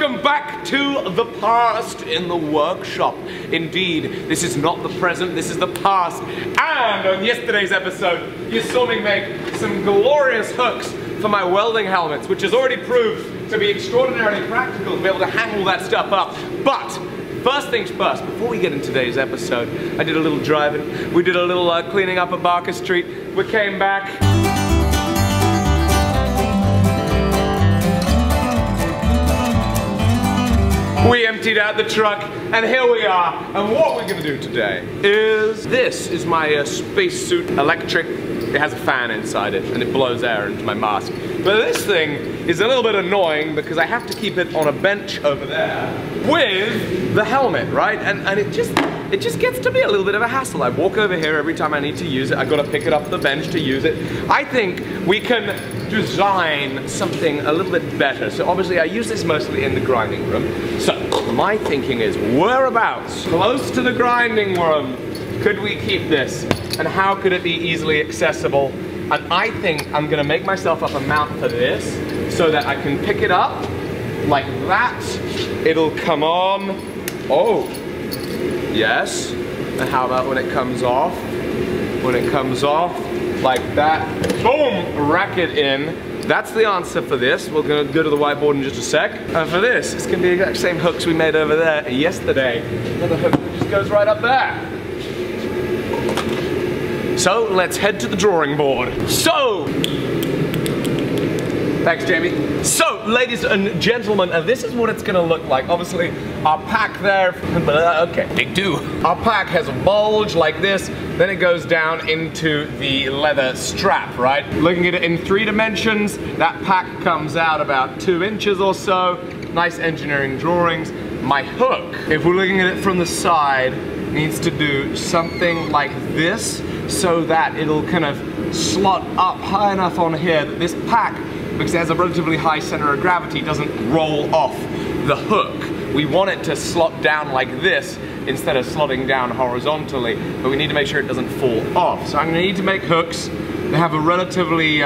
Welcome back to the past in the workshop. Indeed, this is not the present, this is the past. And on yesterday's episode, you saw me make some glorious hooks for my welding helmets, which has already proved to be extraordinarily practical to be able to hang all that stuff up. But first things first, before we get into today's episode, I did a little driving, we did a little cleaning up at Barker Street, we came back. We emptied out the truck, and here we are. And what we're gonna do today is, this is my spacesuit electric. It has a fan inside it, and it blows air into my mask. But this thing is a little bit annoying because I have to keep it on a bench over there with the helmet, right? And it just gets to be a little bit of a hassle. I walk over here every time I need to use it. I gotta pick it up the bench to use it. I think we can design something a little bit better. So obviously I use this mostly in the grinding room. So my thinking is, whereabouts close to the grinding room could we keep this? And how could it be easily accessible? And I think I'm gonna make myself up a mount for this so that I can pick it up like that. It'll come on. Oh, yes. And how about when it comes off? When it comes off, like that, boom, rack it in. That's the answer for this. We're gonna go to the whiteboard in just a sec. And for this, it's gonna be the exact same hooks we made over there yesterday. Another hook that just goes right up there. So let's head to the drawing board. So, thanks, Jamie. So, ladies and gentlemen, this is what it's gonna look like. Obviously, our pack there, okay, big do. Our pack has a bulge like this, then it goes down into the leather strap, right? Looking at it in three dimensions, that pack comes out about 2 inches or so. Nice engineering drawings. My hook, if we're looking at it from the side, needs to do something like this so that it'll kind of slot up high enough on here that this pack, because it has a relatively high center of gravity, doesn't roll off the hook. We want it to slot down like this instead of slotting down horizontally, but we need to make sure it doesn't fall off. So I'm gonna need to make hooks that have a relatively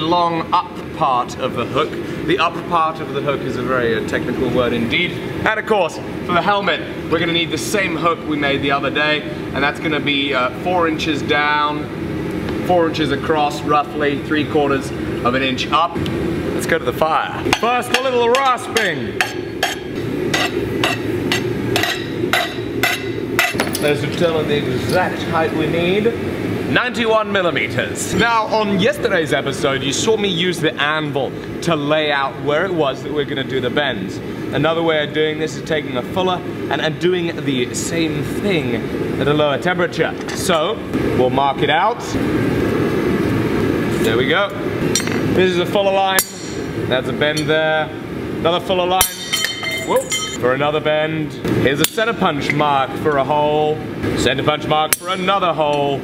long up part of the hook. The up part of the hook is a very technical word indeed. And of course, for the helmet, we're gonna need the same hook we made the other day, and that's gonna be 4 inches down, 4 inches across, roughly 3/4 of an inch up. Let's go to the fire. First, a little rasping. Let's determine the exact height we need. 91 millimeters. Now, on yesterday's episode, you saw me use the anvil to lay out where it was that we're gonna do the bends. Another way of doing this is taking a fuller and doing the same thing at a lower temperature. So, we'll mark it out. There we go. This is a fuller line. That's a bend there. Another fuller line. Whoop. For another bend. Here's a center punch mark for a hole. Center punch mark for another hole.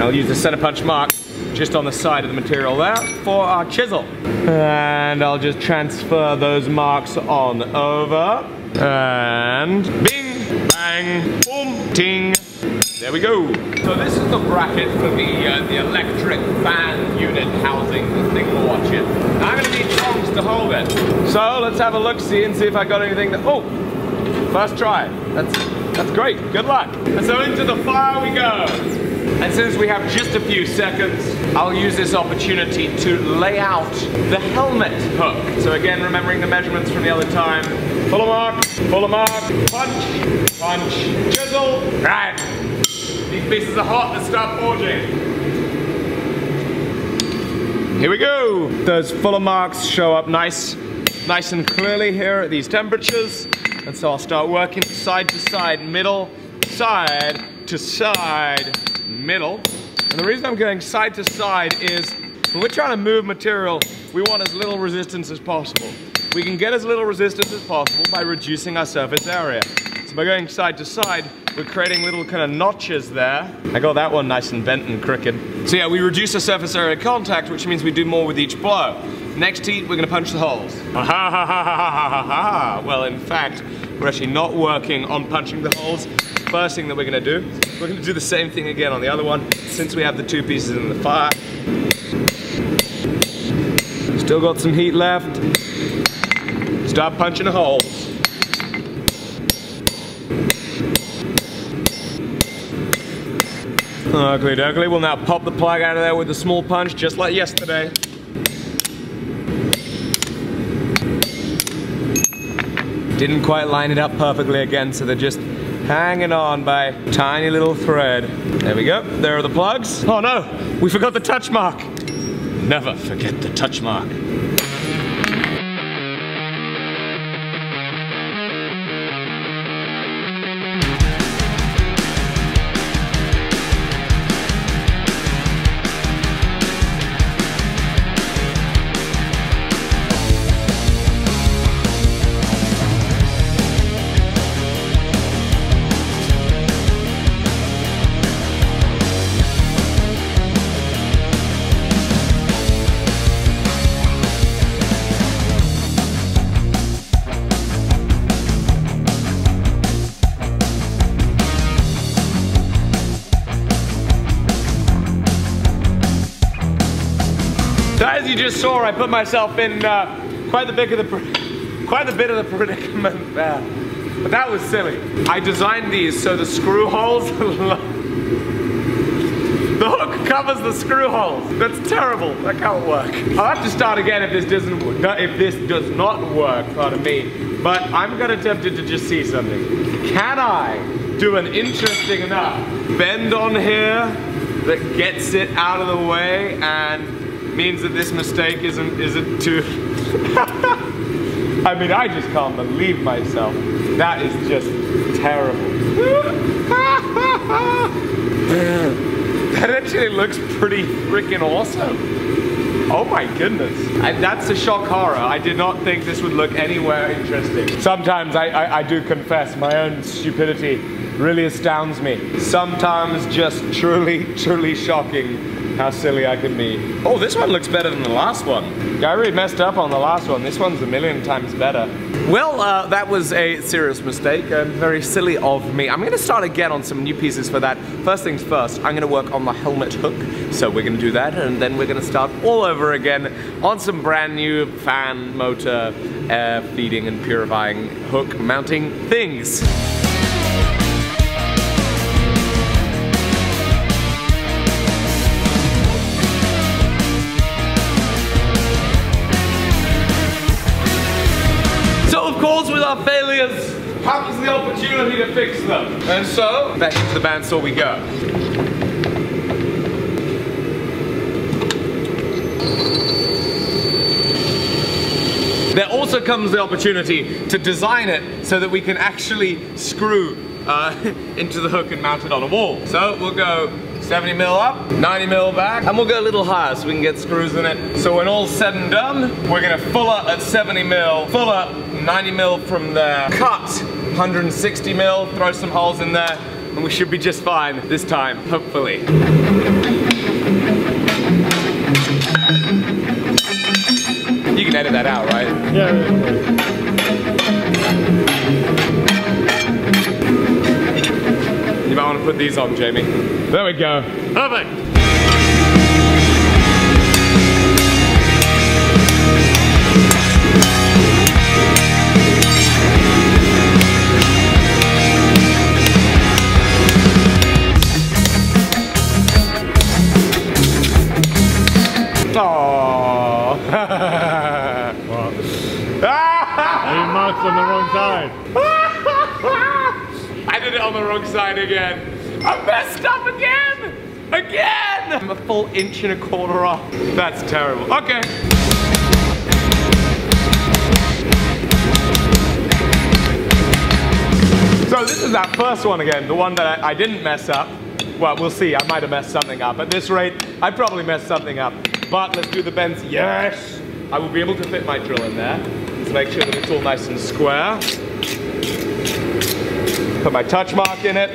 I'll use the center punch mark just on the side of the material there for our chisel. And I'll just transfer those marks on over. And bing, bang, boom, ting. There we go. So this is the bracket for the electric fan unit housing, the thing we're watching. Now I'm gonna need tongs to hold it. So let's have a look-see and see if I got anything that, oh, first try. That's great, good luck. And so into the fire we go. And since we have just a few seconds, I'll use this opportunity to lay out the helmet hook. So again, remembering the measurements from the other time. Full mark, punch, punch, chisel, right. These pieces are hot, let's start forging. Here we go. Those fuller marks show up nice and clearly here at these temperatures. And so I'll start working side to side, middle, side to side, middle. And the reason I'm going side to side is when we're trying to move material, we want as little resistance as possible. We can get as little resistance as possible by reducing our surface area. So by going side to side, we're creating little kind of notches there. I got that one nice and bent and crooked. So yeah, we reduce the surface area contact, which means we do more with each blow. Next heat, we're gonna punch the holes. Ha ha ha ha ha ha ha. Well, in fact, we're actually not working on punching the holes. First thing that we're gonna do, we're gonna do the same thing again on the other one, since we have the two pieces in the fire. Still got some heat left. Stop punching a hole. Ugly Duggly will now pop the plug out of there with a small punch, just like yesterday. Didn't quite line it up perfectly again, so they're just hanging on by a tiny little thread. There we go, there are the plugs. Oh no, we forgot the touch mark. Never forget the touch mark. So as you just saw, I put myself in quite a bit of the predicament there. But that was silly. I designed these so the screw holes, the hook covers the screw holes. That's terrible. That can't work. I'll have to start again if this does not work. Pardon me. But I'm gonna attempt to just see something. Can I do an interesting enough bend on here that gets it out of the way and means that this mistake isn't too... I mean, I just can't believe myself. That is just terrible. That actually looks pretty freaking awesome. Oh my goodness. That's a shock horror. I did not think this would look anywhere interesting. Sometimes I do confess my own stupidity really astounds me. Sometimes just truly shocking. How silly I can be. Oh, this one looks better than the last one. I really messed up on the last one. This one's a million times better. Well, that was a serious mistake and very silly of me. I'm going to start again on some new pieces for that. First things first, I'm going to work on the helmet hook. So we're going to do that, and then we're going to start all over again on some brand new fan, motor, air feeding and purifying hook mounting things. Failures happens the opportunity to fix them. And so, back into the bandsaw we go. There also comes the opportunity to design it so that we can actually screw into the hook and mount it on a wall. So we'll go 70 mil up, 90 mil back, and we'll go a little higher so we can get screws in it. So when all's said and done, we're gonna full up at 70 mil, full up 90 mil from there, cut 160 mil, throw some holes in there, and we should be just fine this time, hopefully. You can edit that out, right? Yeah. You might want to put these on, Jamie. There we go. Perfect. On the wrong side. I did it on the wrong side again. I messed up again! Again! I'm a full inch and a quarter off. That's terrible. Okay. So this is that first one again, the one that I didn't mess up. Well, we'll see, I might have messed something up. At this rate, I probably messed something up. But let's do the bends. Yes! I will be able to fit my drill in there. Make sure that it's all nice and square. Put my touch mark in it.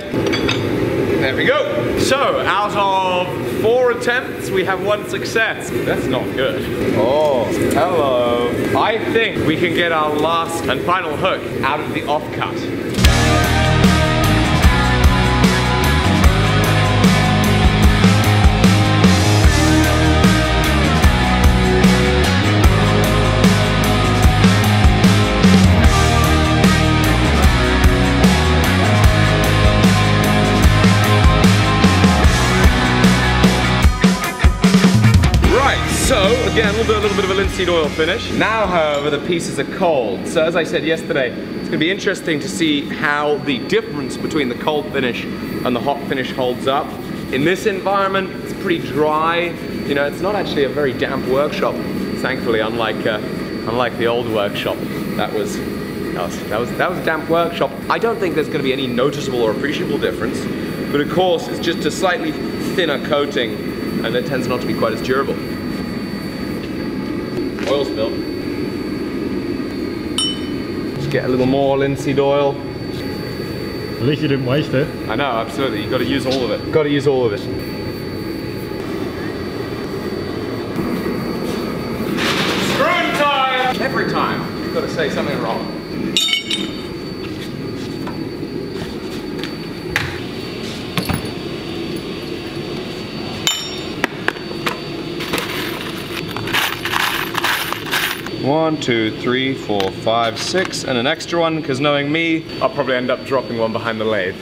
There we go. So, out of 4 attempts, we have 1 success. That's not good. Oh, hello. I think we can get our last and final hook out of the offcut. again, we'll do a little bit of a linseed oil finish. Now, however, the pieces are cold. So as I said yesterday, it's gonna be interesting to see how the difference between the cold finish and the hot finish holds up. In this environment, it's pretty dry. You know, it's not actually a very damp workshop, thankfully, unlike the old workshop. That was a damp workshop. I don't think there's gonna be any noticeable or appreciable difference, but of course, it's just a slightly thinner coating, and it tends not to be quite as durable. Oil spill. Just get a little more linseed oil. At least you didn't waste it. I know, absolutely. You've got to use all of it. Got to use all of it. Screwing time! Every time you've got to say something wrong. One, two, three, four, five, six, and an extra one, because knowing me, I'll probably end up dropping one behind the lathe.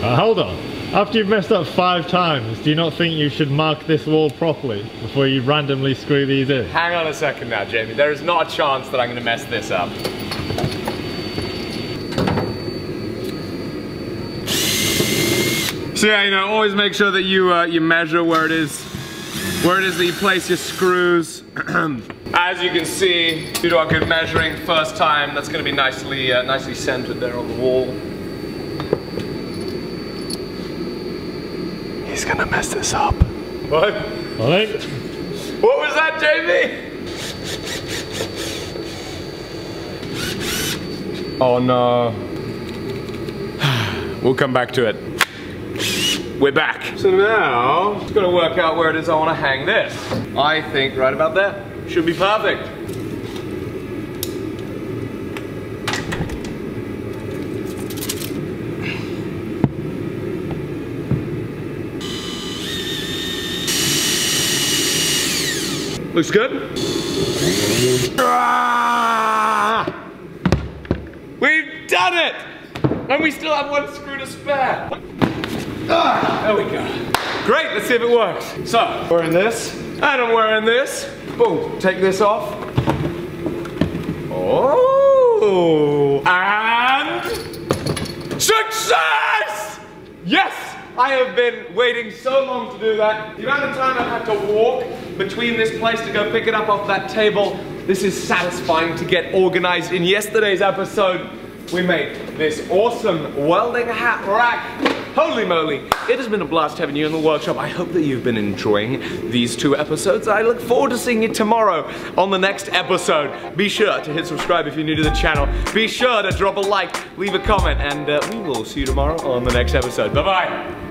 Hold on. After you've messed up 5 times, do you not think you should mark this wall properly before you randomly screw these in? Hang on a second now, Jamie. There is not a chance that I'm going to mess this up. So yeah, you know, always make sure that you, you measure where it is that you place your screws. As you can see, due to our good measuring first time, that's going to be nicely centered there on the wall. He's going to mess this up. What? All right. What was that, Jamie? Oh no. We'll come back to it. We're back. So now, just gotta work out where it is I wanna hang this. I think right about there. Should be perfect. Looks good? Ah! We've done it! And we still have 1 screw to spare. There we go. Great, let's see if it works. So, wearing this, and I'm wearing this. Boom, take this off. Oh, and success! Yes, I have been waiting so long to do that. The amount of time I've had to walk between this place to go pick it up off that table, this is satisfying to get organized. In yesterday's episode, we made this awesome welding hat rack. Holy moly, it has been a blast having you in the workshop. I hope that you've been enjoying these 2 episodes. I look forward to seeing you tomorrow on the next episode. Be sure to hit subscribe if you're new to the channel. Be sure to drop a like, leave a comment, and we will see you tomorrow on the next episode. Bye-bye.